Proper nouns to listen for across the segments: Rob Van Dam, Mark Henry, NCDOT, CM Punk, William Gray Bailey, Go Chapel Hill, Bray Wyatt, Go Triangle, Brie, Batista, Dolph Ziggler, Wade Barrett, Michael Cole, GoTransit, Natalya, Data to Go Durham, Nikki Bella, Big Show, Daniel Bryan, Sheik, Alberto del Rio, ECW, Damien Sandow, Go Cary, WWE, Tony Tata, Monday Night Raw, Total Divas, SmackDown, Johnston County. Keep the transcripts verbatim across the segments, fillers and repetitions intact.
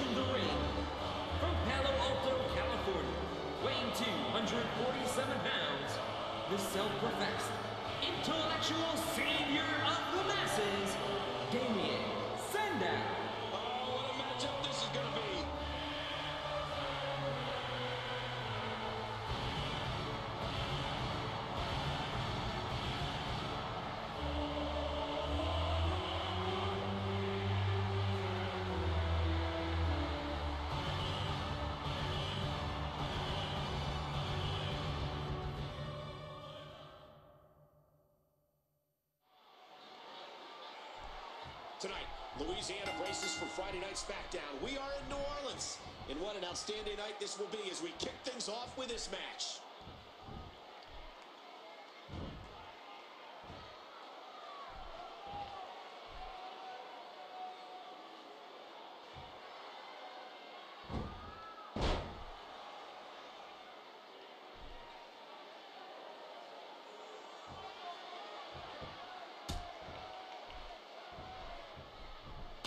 approaching the ring. From Palo Alto, California, weighing two hundred forty-seven pounds, the self-professed intellectual savior of the masses, Damien Sandow. Oh, what a matchup this is going to be. Tonight, Louisiana braces for Friday Night SmackDown. We are in New Orleans, and what an outstanding night this will be as we kick things off with this match.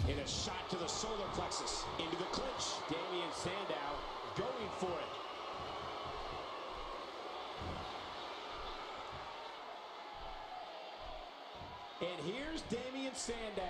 In a shot to the solar plexus, into the clinch. Damien Sandow going for it. And here's Damien Sandow.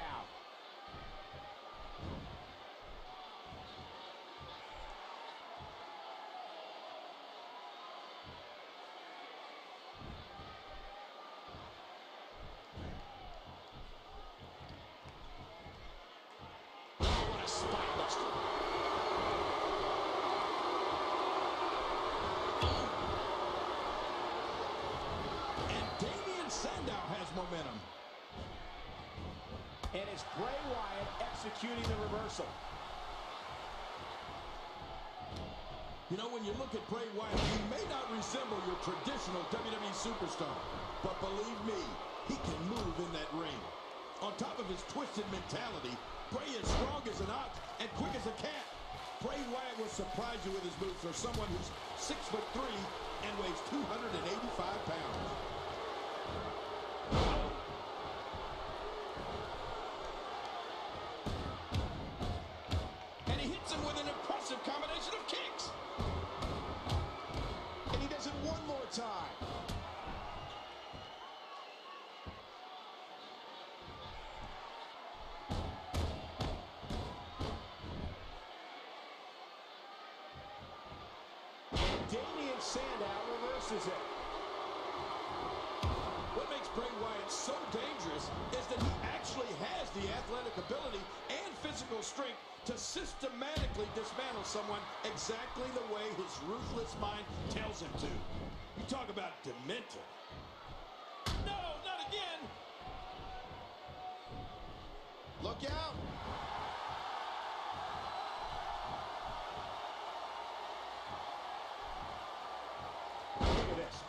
Momentum. And it's Bray Wyatt executing the reversal. You know, when you look at Bray Wyatt, he may not resemble your traditional W W E superstar, but believe me, he can move in that ring. On top of his twisted mentality, Bray is strong as an ox and quick as a cat. Bray Wyatt will surprise you with his moves for someone who's six foot three and weighs two hundred eighty-five pounds. Damien Sandow reverses it. What makes Bray Wyatt so dangerous is that he actually has the athletic ability and physical strength to systematically dismantle someone exactly the way his ruthless mind tells him to. You talk about demented. No, not again! Look out!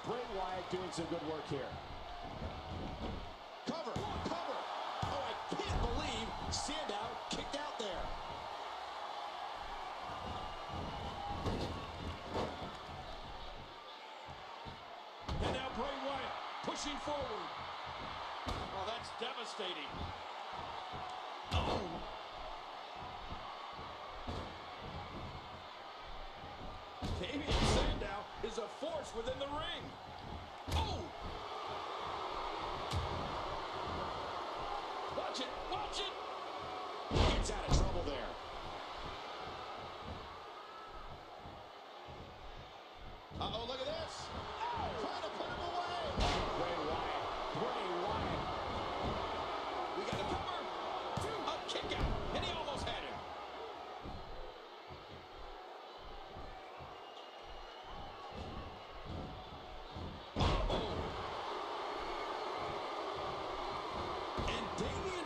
Bray Wyatt doing some good work here. Cover, cover. Oh, I can't believe Sandow kicked out there. And now Bray Wyatt pushing forward. Oh, that's devastating. Oh. Damien Sandow is a force within the ring. Oh! Watch it, watch it! He gets out of trouble there. Uh-oh, look at this! Oh, trying to put him away! Bray Wyatt, Bray Wyatt. We got a cover, two, a kick out, and he almost had him.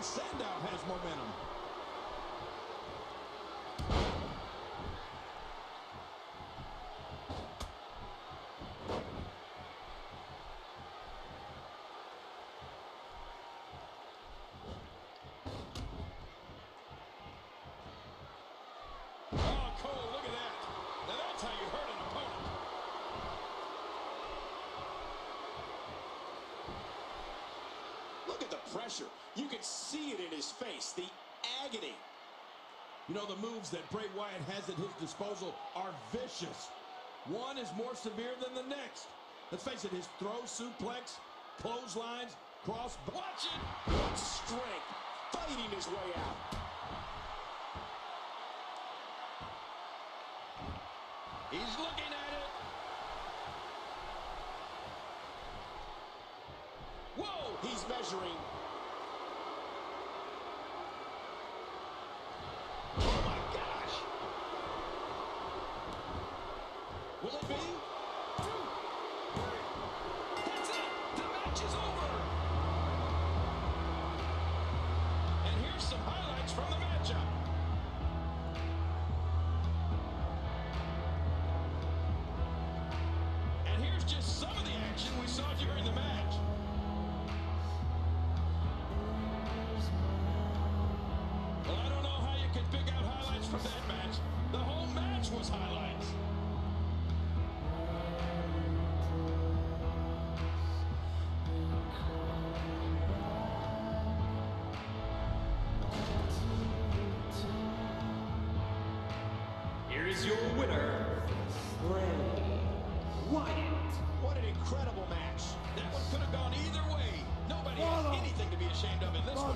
Sandow has momentum. Oh, Cole, look at that. Now that's how you hurt an opponent. Look at the pressure. You can see it in his face, the agony. You know, the moves that Bray Wyatt has at his disposal are vicious. One is more severe than the next. Let's face it, his throw, suplex, clotheslines, cross. Watch it! What strength, fighting his way out. He's looking at it. Whoa, he's measuring. Will it be? Two, three. That's it. The match is over. And here's some highlights from the matchup. And here's just some of the action we saw during the match. Well, I don't know how you can pick out highlights from that match. The whole match was highlights. Your winner, Bray Wyatt. What an incredible match. That one could have gone either way. Nobody has anything to be ashamed of in this one.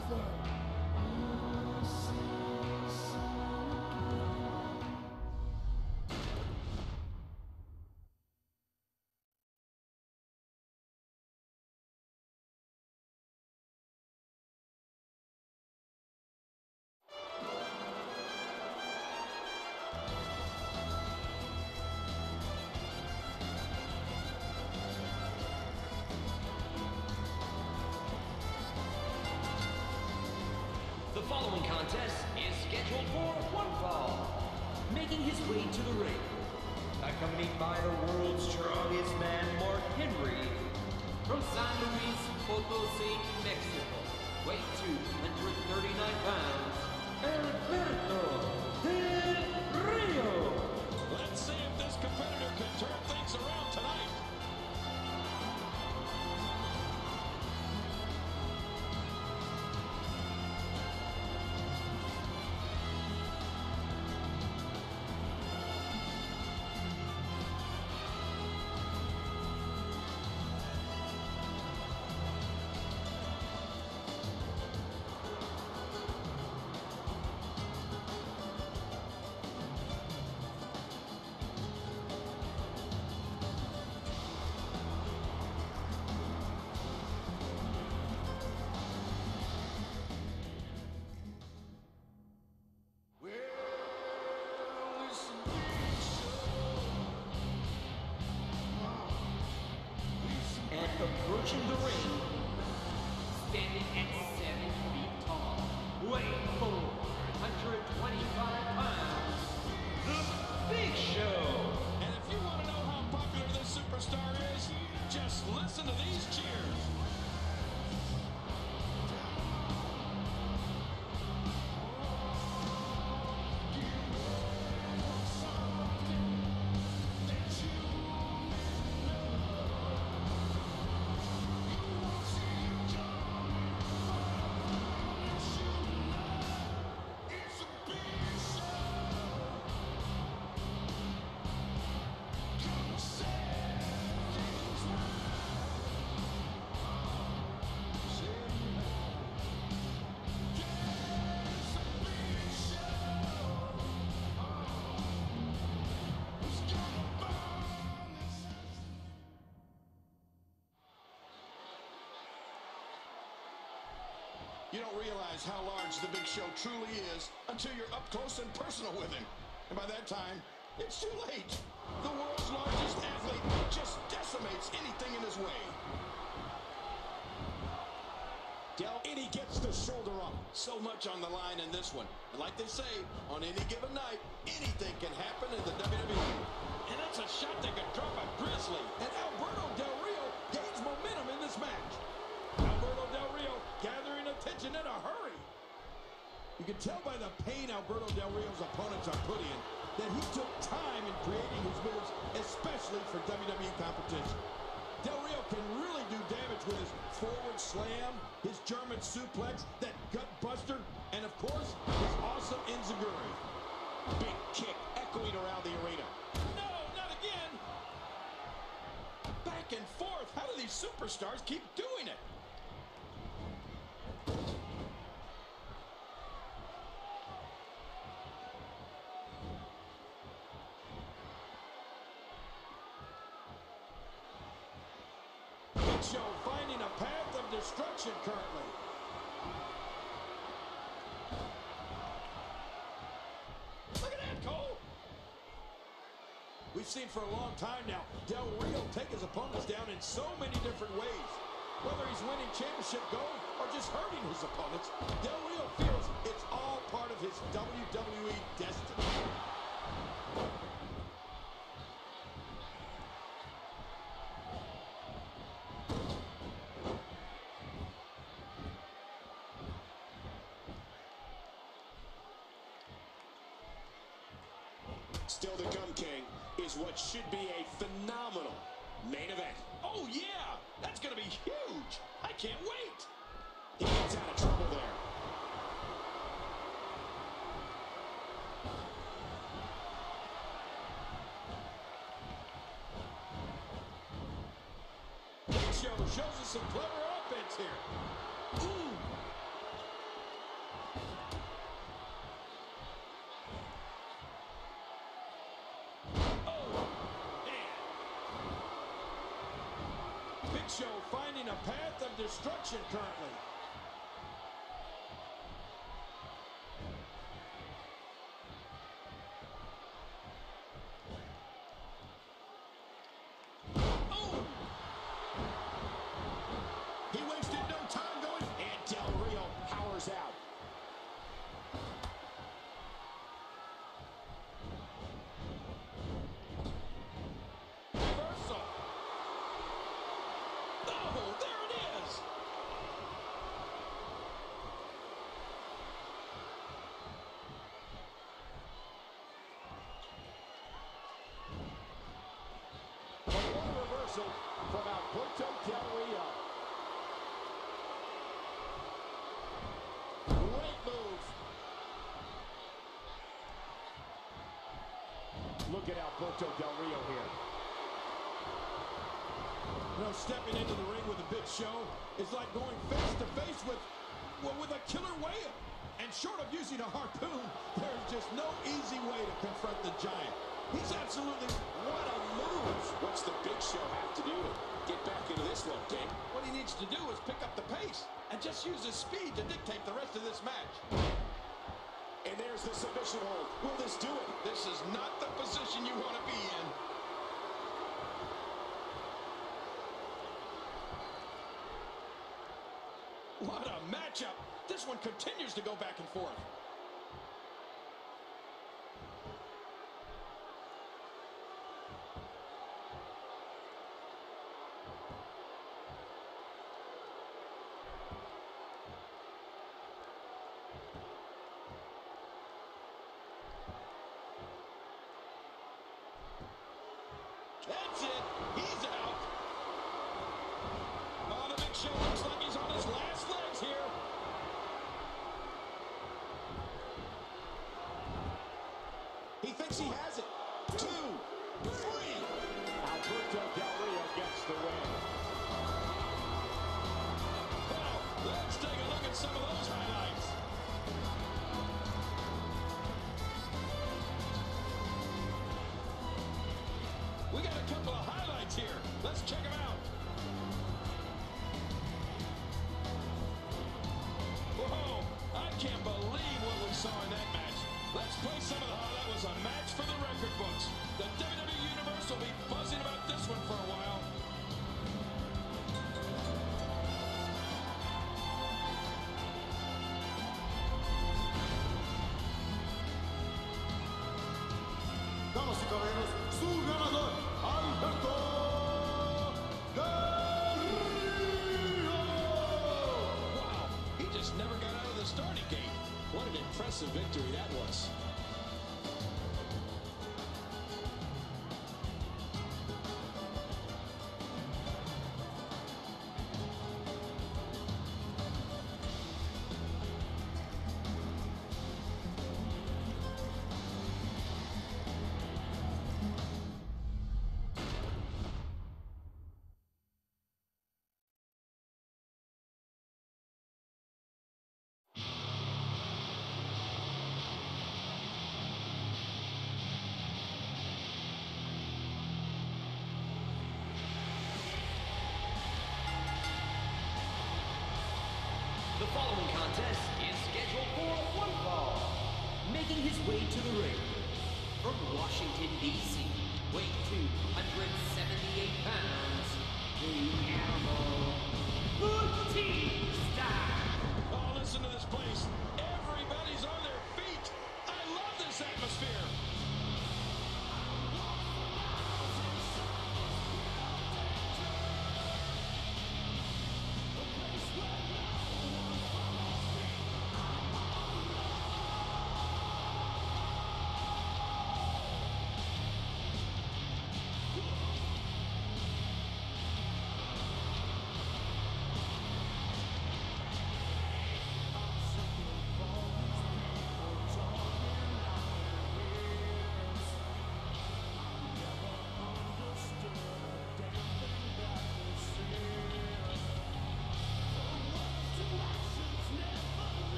The following contest is scheduled for one fall, making his way to the ring, accompanied by the world's strongest man, Mark Henry, from San Luis Potosi, Mexico, weight two hundred thirty-nine pounds, Alberto del Rio. Let's see if this competitor can turn things around tonight. Approaching the ring, standing at seven feet tall, weighing four hundred twenty-five pounds, the Big Show. And if you want to know how popular this superstar is, just listen to these cheers. You don't realize how large the Big Show truly is until you're up close and personal with him. And by that time, it's too late. The world's largest athlete just decimates anything in his way. Del, and he gets the shoulder up. So much on the line in this one. And like they say, on any given night, anything can happen in the W W E. And that's a shot that could drop a grizzly. And Alberto Del Rio gains momentum in this match. Alberto Del Rio gathering attention in a hurry. You can tell by the pain Alberto Del Rio's opponents are put in that he took time in creating his moves, especially for W W E competition. Del Rio can really do damage with his forward slam, his German suplex, that gut buster, and of course, his awesome enziguri. Big kick echoing around the arena. No, not again! Back and forth, how do these superstars keep doing it? Show finding a path of destruction currently. Look at that, Cole! We've seen for a long time now, Del Rio take his opponents down in so many different ways. Whether he's winning championship gold or just hurting his opponents, Del Rio feels it's all part of his W W E destiny. Still the Gum King is what should be a phenomenal main event. Oh, yeah. That's going to be huge. I can't wait. He gets out of trouble there. Big Show shows us some clever offense here. Ooh. Show finding a path of destruction currently. Oh! He wasted no time going, and Del Rio powers out. From Alberto del Rio. Great move. Look at Alberto del Rio here. You know, stepping into the ring with a Big Show is like going face to face with, well, with a killer whale. And short of using a harpoon, there's just no easy way to confront the giant. He's absolutely, what a move. What's the Big Show have to do to get back into this one, King? What he needs to do is pick up the pace and just use his speed to dictate the rest of this match. And there's the submission hold. Will this do it? This is not the position you want to be in. What a matchup. This one continues to go back and forth. That's it. He's out. Oh, the Big Show looks like he's on his last legs here. He thinks he has it. Two, three. Alberto Del Rio gets the win. Well, let's take a look at some of those highlights. We got a couple of highlights here. Let's check them out. Whoa, I can't believe what we saw in that match. Let's play some of the highlights. That was a match for the record books. The W W E Universe will be buzzing about this one for a while. Damas y caballeros, su ganador, Alberto Del Rio! Wow, he just never got out of the starting gate. What an impressive victory that was. following contest is scheduled for one fall. Making his way to the ring from Washington, D C, weighing two hundred seventy-eight pounds, the Animal, Lutte Style. Oh, listen to this place. Everybody's on their feet. I love this atmosphere.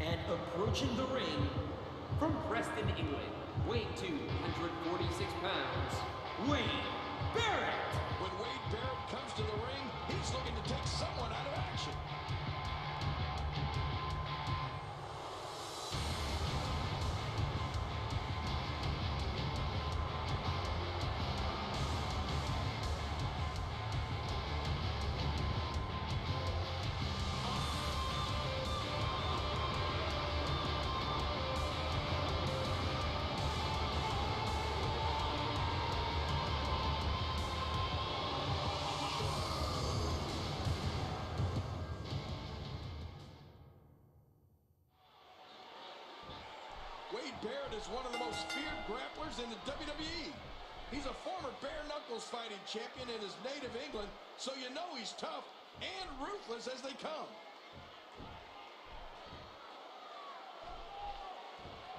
And approaching the ring from Preston, England, weighing two hundred forty-six pounds, Wade Barrett. When Wade Barrett comes to the ring, he's looking to take someone out of action. Wade Barrett is one of the most feared grapplers in the W W E. He's a former bare-knuckles fighting champion in his native England, so you know he's tough and ruthless as they come.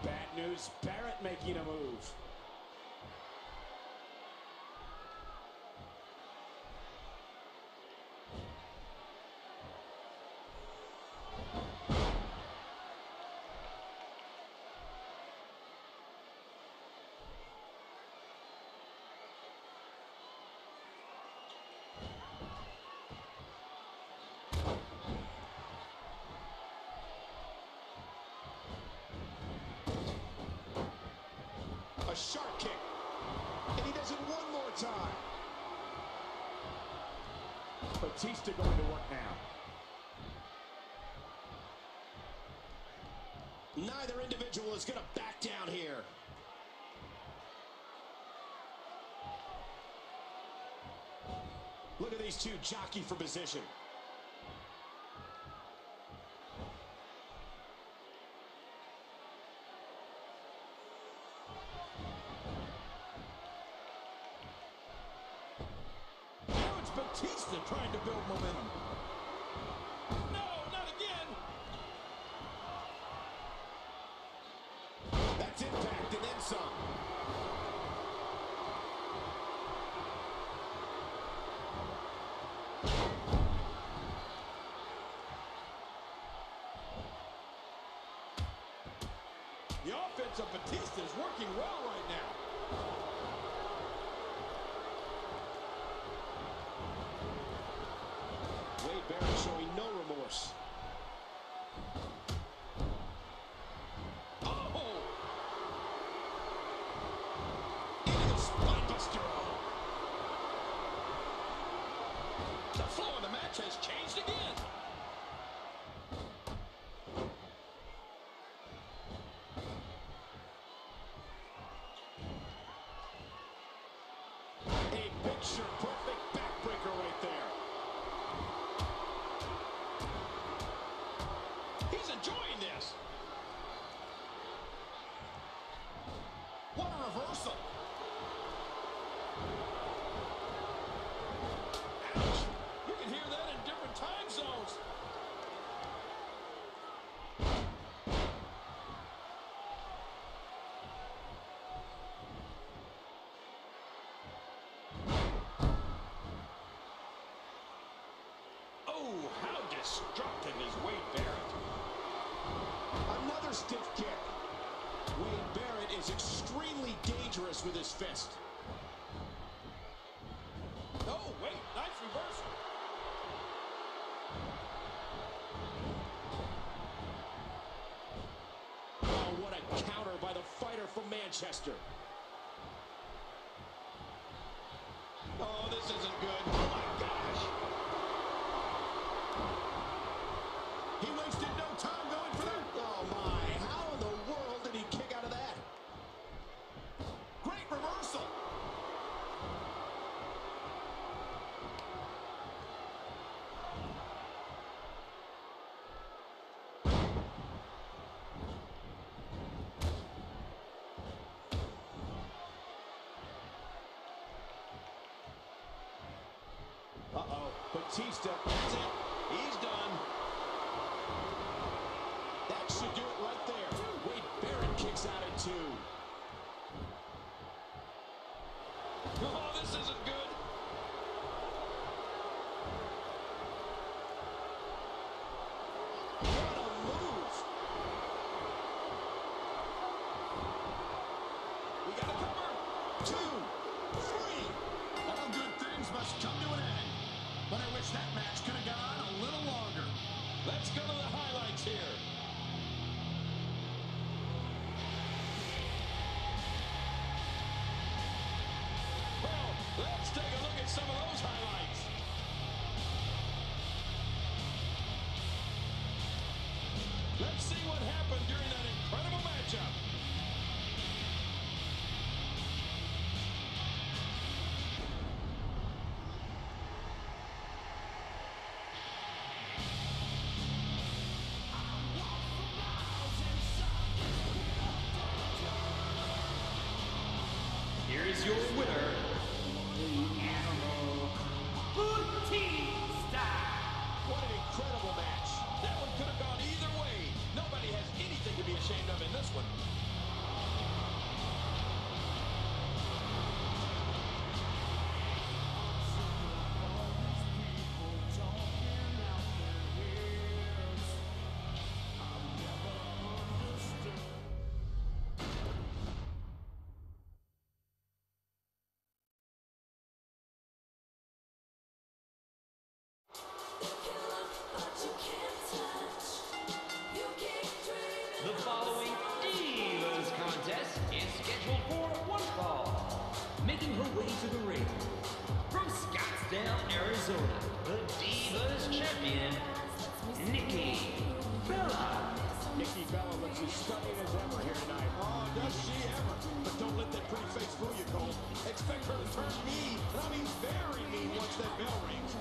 Bad news, Barrett making a move. A sharp kick, and he does it one more time. Batista going to work now. Neither individual is going to back down here. Look at these two jockey for position. Batista trying to build momentum. No, not again. That's impact and then some. The offense of Batista is working well right now. Barrett showing no remorse. Oh! Into the spine buster. The flow of the match has changed again. A picture perfect backbreaker right there. destructive is Wade Barrett. Another stiff kick. Wade Barrett is extremely dangerous with his fist. Oh, wait, nice reversal. Oh, what a counter by the fighter from Manchester. Oh, this isn't good. Oh, my gosh. He wasted no time going for that. Oh, my. How in the world did he kick out of that? Great reversal. Uh-oh, Batista, that's it, he's done. That should do it right there. Wade Barrett kicks out at two. Oh, this isn't good. What a move. We got a cover. Two, three. All good things must come to an end. But I wish that match could have gone a little longer. Let's go to the highlights here. Well, let's take a look at some of those highlights. Let's see what happened during that incredible matchup. Here is your winner, the Animal Batista. What an incredible match. That one could have gone either way. Nobody has anything to be ashamed of in this one. The following Divas contest is scheduled for one fall. Making her way to the ring, from Scottsdale, Arizona, the Divas champion, Nikki Bella. Nikki Bella looks as stunning as ever here tonight. Oh, does she ever. But don't let that pretty face fool you, Cole. Expect her to turn mean, and I mean very mean, once that bell rings.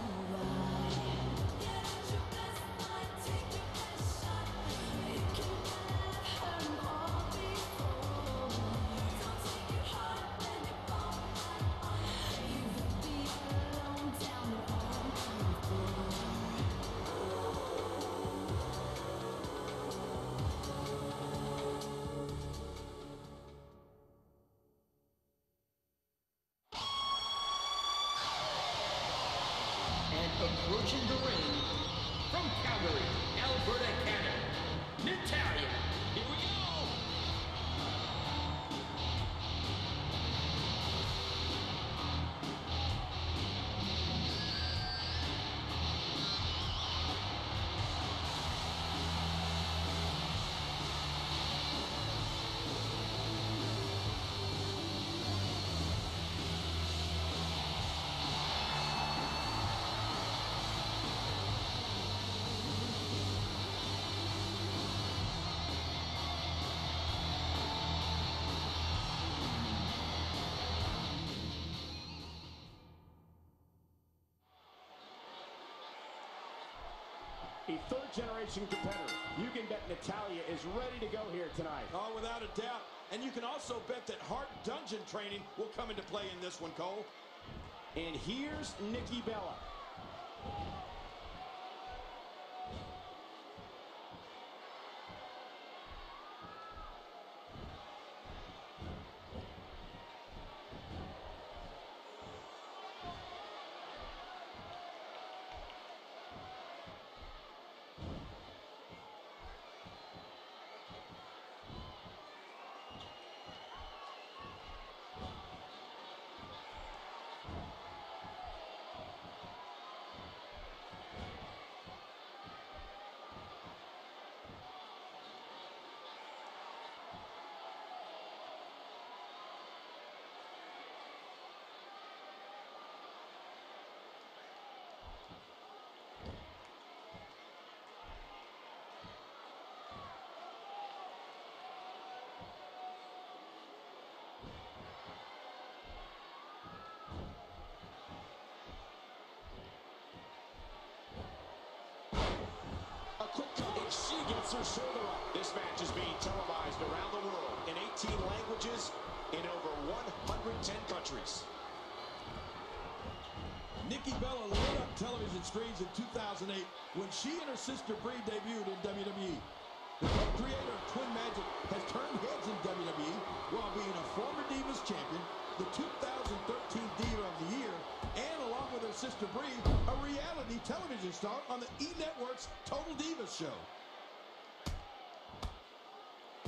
Approaching the ring, from Calgary, Alberta, Canada, Natalya. Here we go! A third-generation competitor. You can bet Natalya is ready to go here tonight. Oh, without a doubt. And you can also bet that Heart Dungeon training will come into play in this one, Cole. And here's Nikki Bella. She gets her shoulder up. This match is being televised around the world in eighteen languages in over one hundred ten countries. Nikki Bella lit up television screens in two thousand eight when she and her sister Brie debuted in W W E. The co-creator of Twin Magic has turned heads in W W E while being a former Divas champion, the two thousand thirteen Diva of the Year, and along with her sister Brie, a reality television star on the E! Network's Total Divas show.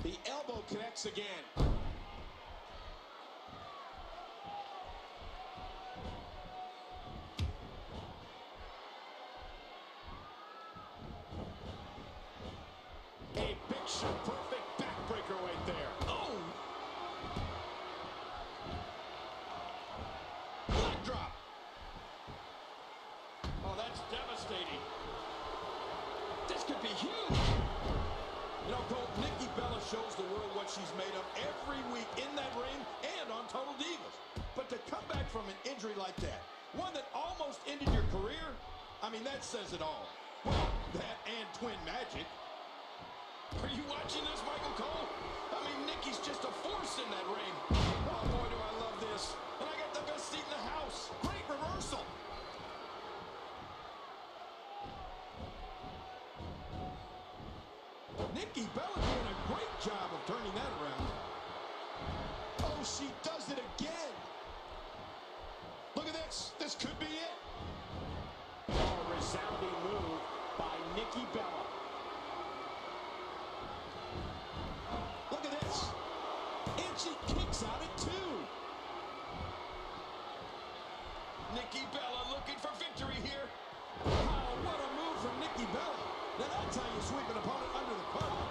The elbow connects again. A picture perfect backbreaker right there. Oh! Leg drop. Oh, that's devastating. This could be huge. You know, Cole, Nikki Bella shows the world what she's made of every week in that ring and on Total Divas. But to come back from an injury like that, one that almost ended your career, I mean, that says it all. Well, that and Twin Magic. Are you watching this, Michael Cole? I mean, Nikki's just a force in that ring. Oh, boy, do I love this. And I got the best seat in the house. Great reversal. Nikki Bella doing a great job of turning that around. Oh, she does it again. Look at this. This could be it. A resounding move by Nikki Bella. She kicks out at two. Nikki Bella looking for victory here. Oh, what a move from Nikki Bella. Now that's how you sweep an opponent under the pole.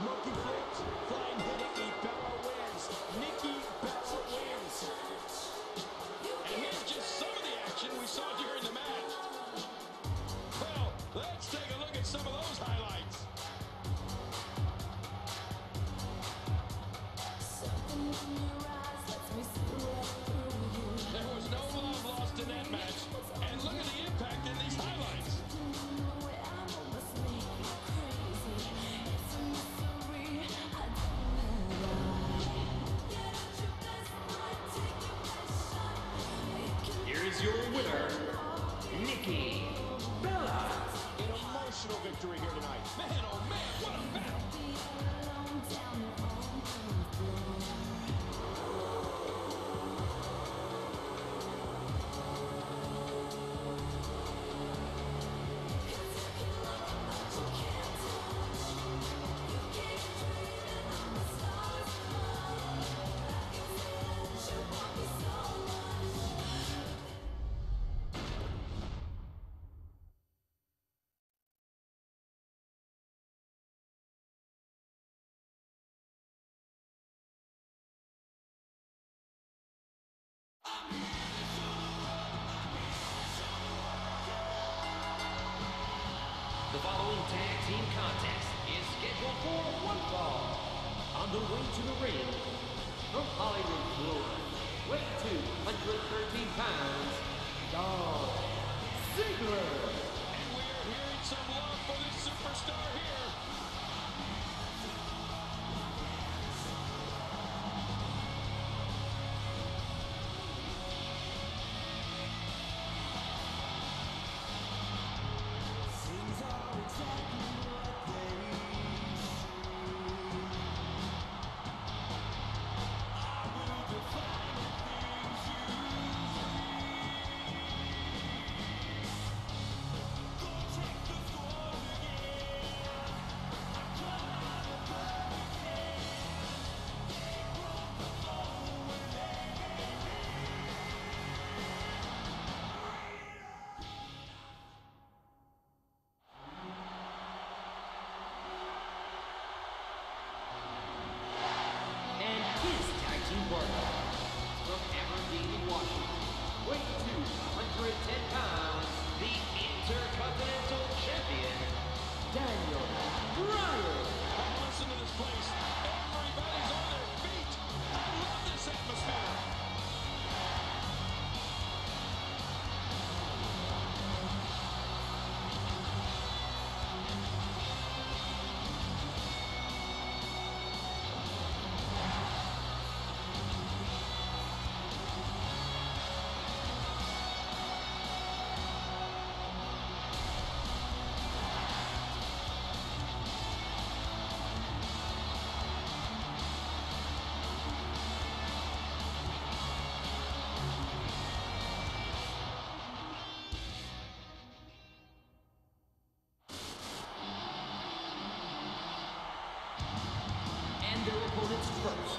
Monkey flips, flying hit. Nikki Bella wins. Nikki Bella wins. And here's just some of the action we saw during the match. Well, let's take a look at some of those highlights. There was no love lost in that match, and look at the impact in these highlights. Here is your winner, Nikki Bella. An emotional victory here tonight. Man, oh man, what a battle! The following tag team contest is scheduled for one fall. On the way to the ring, from Hollywood, Florida, weight two hundred thirteen pounds, Dolph Ziggler. And we are hearing some love for this superstar here. to their opponents first.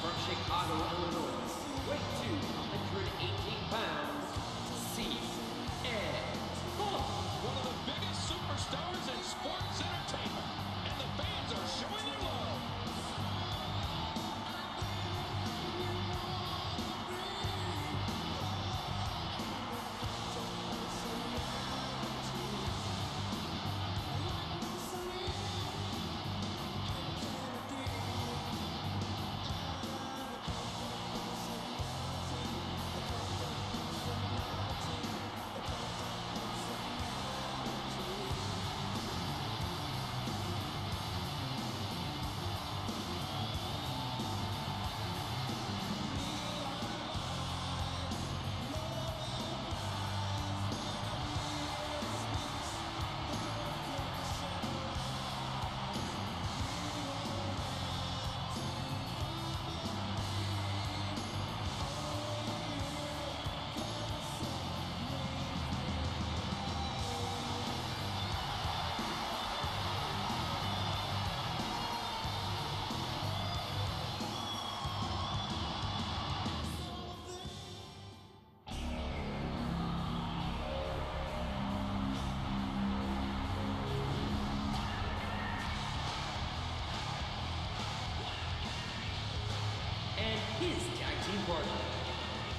From Chicago, Illinois, weight two hundred eighteen pounds, C M Punk. One of the biggest superstars in sports entertainment, and the fans are showing their love. His tag team partner,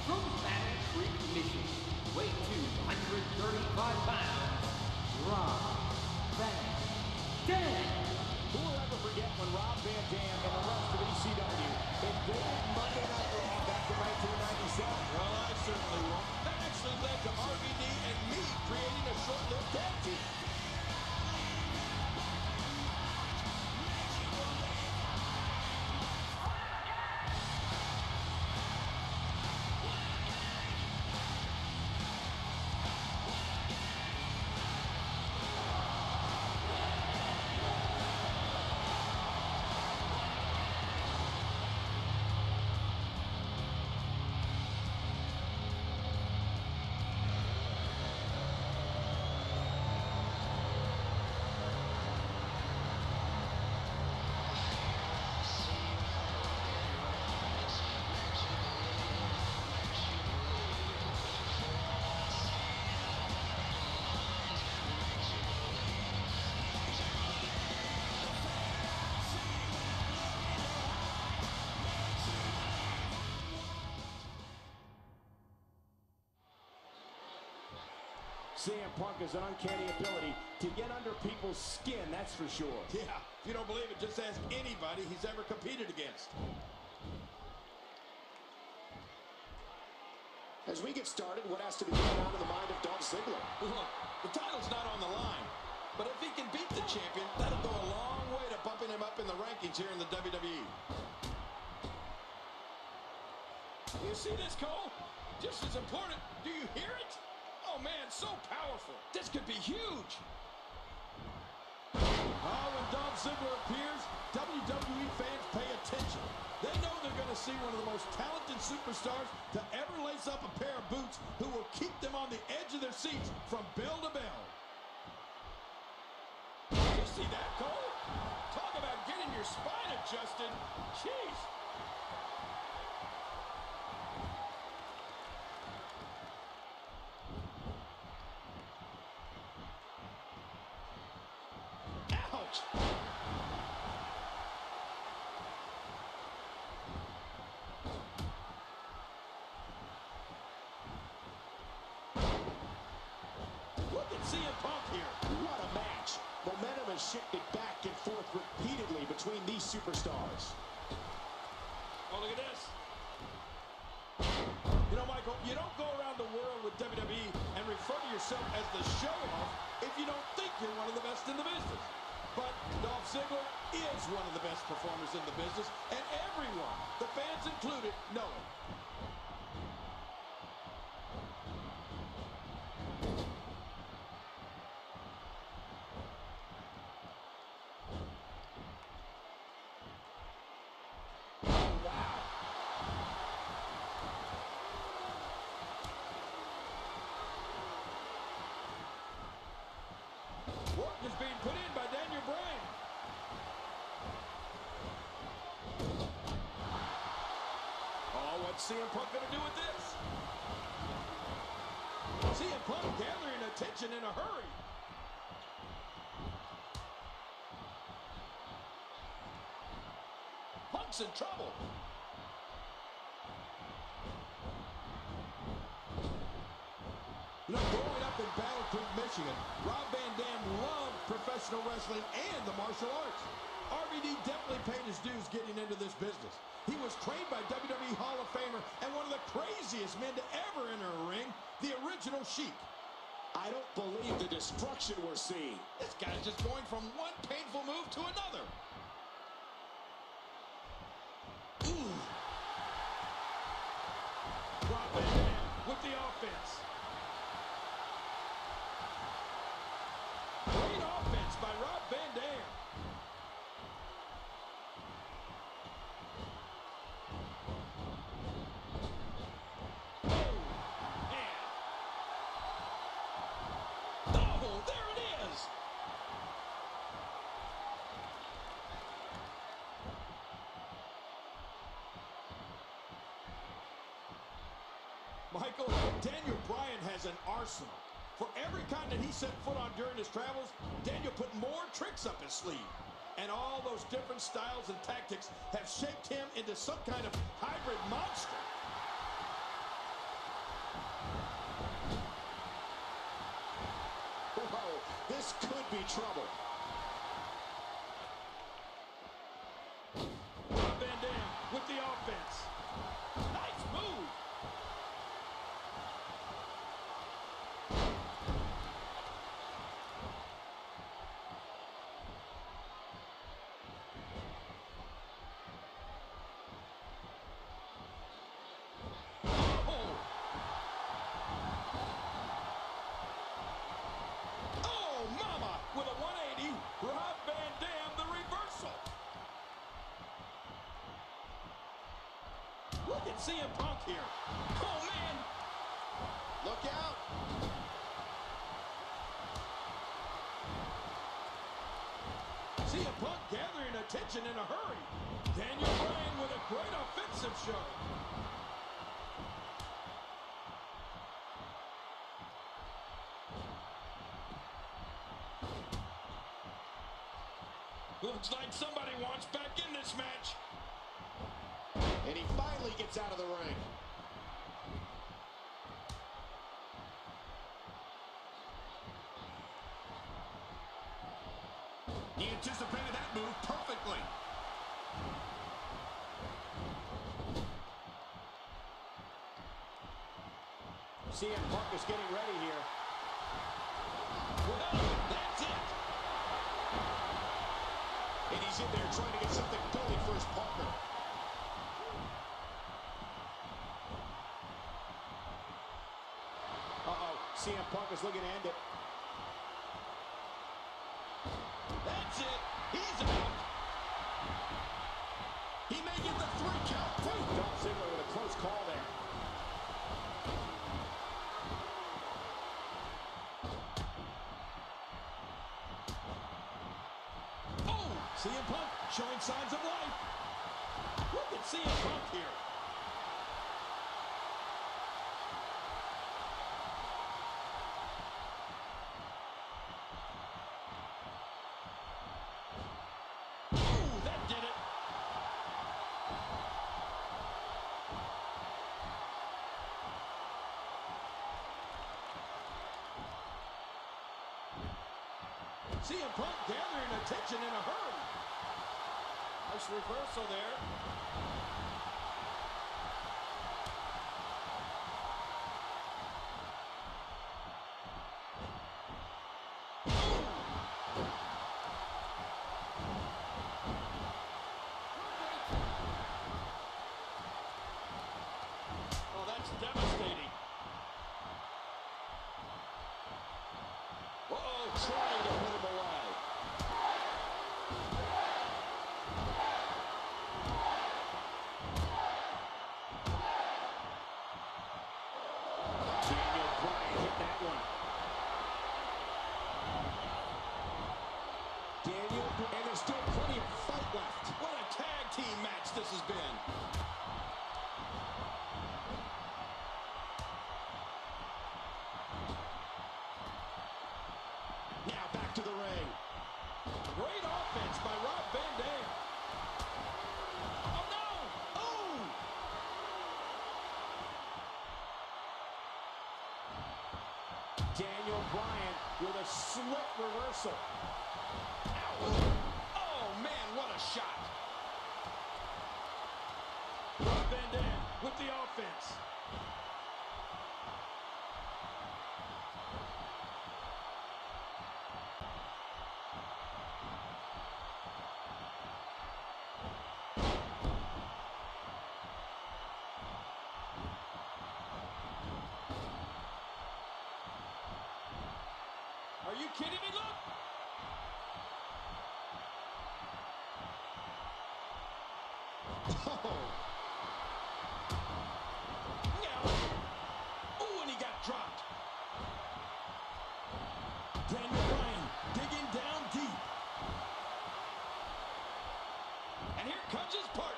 from Battle Creek, Michigan, weight two hundred thirty-five pounds, Rob Van Dam. Who will ever forget when Rob Van Dam and the rest of E C W invaded Monday Night Raw back in nineteen ninety-seven? Well, I certainly won't. That actually led to R V D and me creating a short-lived tag team. C M Punk has an uncanny ability to get under people's skin, that's for sure. Yeah, if you don't believe it, just ask anybody he's ever competed against. As we get started, what has to be going on in the mind of Dolph Ziggler? Look, the title's not on the line, but if he can beat the champion, that'll go a long way to bumping him up in the rankings here in the W W E. You see this, Cole? Just as important, do you hear it? Oh, man, so powerful. This could be huge. Oh, when Dolph Ziggler appears, W W E fans pay attention. They know they're going to see one of the most talented superstars to ever lace up a pair of boots who will keep them on the edge of their seats from bell to bell. You see that, Cole? Talk about getting your spine adjusted. Jeez. C M Punk here. What a match. Momentum has shifted back and forth repeatedly between these superstars. Oh, look at this. You know, Michael, you don't go around the world with W W E and refer to yourself as the show-off if you don't think you're one of the best in the business. But Dolph Ziggler is one of the best performers in the business, and everyone, the fans included, know it. Work is being put in by Daniel Bryan. What's C M Punk gonna do with this? C M Punk gathering attention in a hurry. Punk's in trouble. You know, growing up in Battle Creek, Michigan, Rob Van Dam loved professional wrestling and the martial arts. R V D definitely paid his dues getting into this business. He was trained by W W E Hall of Famer and one of the craziest men to ever enter a ring, the original Sheik. I don't believe the destruction we're seeing. This guy's just going from one painful move to another. Ooh. Rob Van Dam with the offense. By Rob Van Dam. Oh, and oh, there it is. Michael, Daniel Bryan has an arsenal. For every continent he set foot on during his travels, Daniel put more tricks up his sleeve. And all those different styles and tactics have shaped him into some kind of hybrid monster. Whoa, this could be trouble. Rob Van Dam with the offense. Nice move. C M Punk here. Oh, man. Look out. C M Punk gathering attention in a hurry. Daniel Bryan with a great offensive show. Looks like somebody wants back in this match. And he finally gets out of the ring. He anticipated that move perfectly. C M Punk is getting ready here. Well, that's it. And he's in there trying to get something going for his partner. C M Punk is looking to end it. That's it. He's out. He may get the three count. Dolph Ziggler with a close call there. Oh, C M Punk showing signs of life. Look at C M Punk here. C M Punk gathering attention in a hurry. Nice reversal there. Oh, that's devastating. Uh-oh, trying to put him away. Daniel Bryan hit that one. Daniel, and there's still plenty of fight left. What a tag team match this has been. with a slick reversal. Ow. Oh, man, what a shot. Rob Van Dam with the offense. Are you kidding me? Look! Oh! Yeah. Oh, and he got dropped. Daniel Bryan digging down deep. And here comes his partner.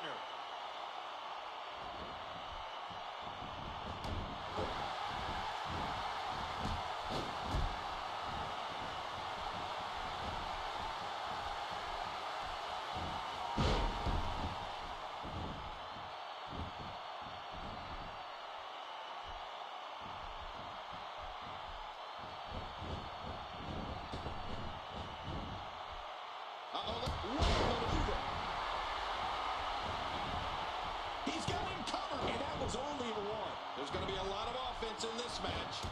There's going to be a lot of offense in this match.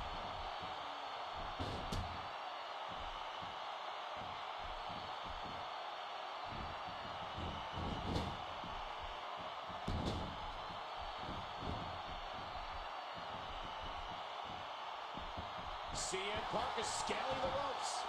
C M Punk is scaling the ropes.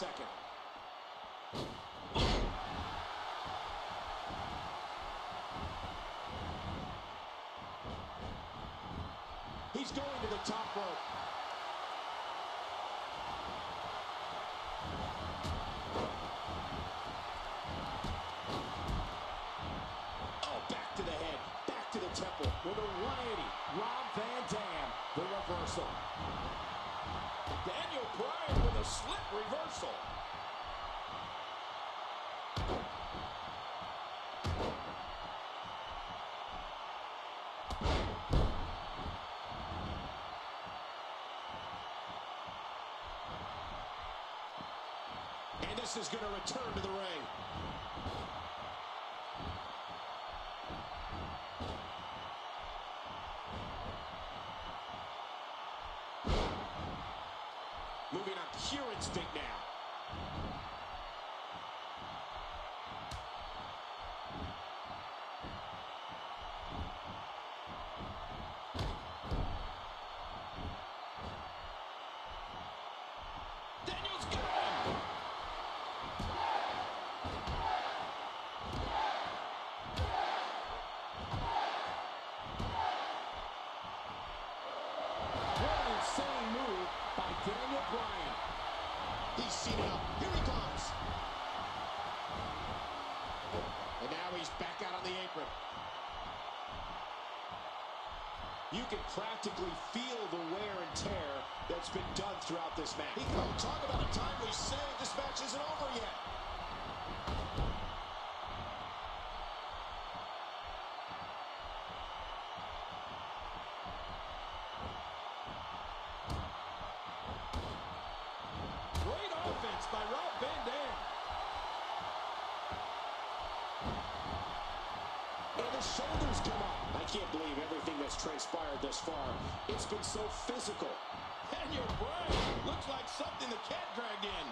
Second. He's going to the top rope. Oh, back to the head, back to the temple with a one eighty. Rob Van Dam, the reversal. Daniel Bryan with a slip reversal. And this is going to return to the ring. Moving on pure instinct now. Daniel's got him! What an insane move by Daniel Bryan. He's seen it up. Here he comes. And now he's back out on the apron. You can practically feel the wear and tear that's been done throughout this match. He can't talk about a time we saved. This match isn't over yet. By Rob Van Dam. And his shoulders come up. I can't believe everything that's transpired thus far. It's been so physical. Daniel Bryan looks like something the cat dragged in.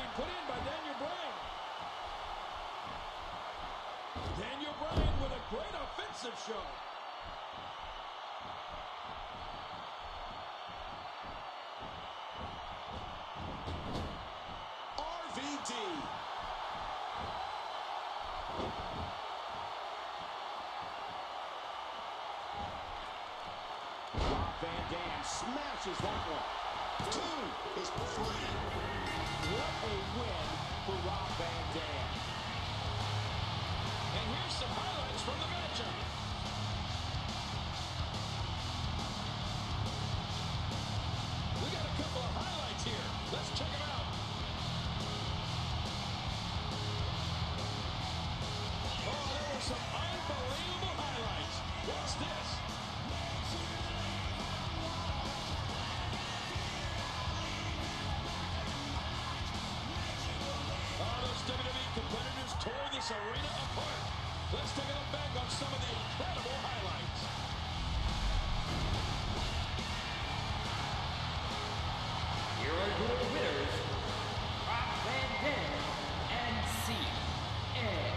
being put in by Daniel Bryan. Daniel Bryan with a great offensive show. R V D. Rob Van Dam smashes that one. Two is three. What a win for Rob Van Dam. And here's some highlights from the matchup. We got a couple of highlights here. Let's check them out. Oh, there were some unbelievable highlights. What's this? Oh, those W W E competitors tore this arena apart. Let's take a look back on some of the incredible highlights. Here are your winners, Rob Van Dam and C M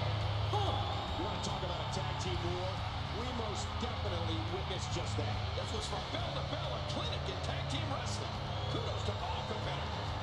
Punk. You want to talk about a tag team war? We most definitely witnessed just that. This was from bell to bell, a clinic in tag team wrestling. Kudos to all competitors.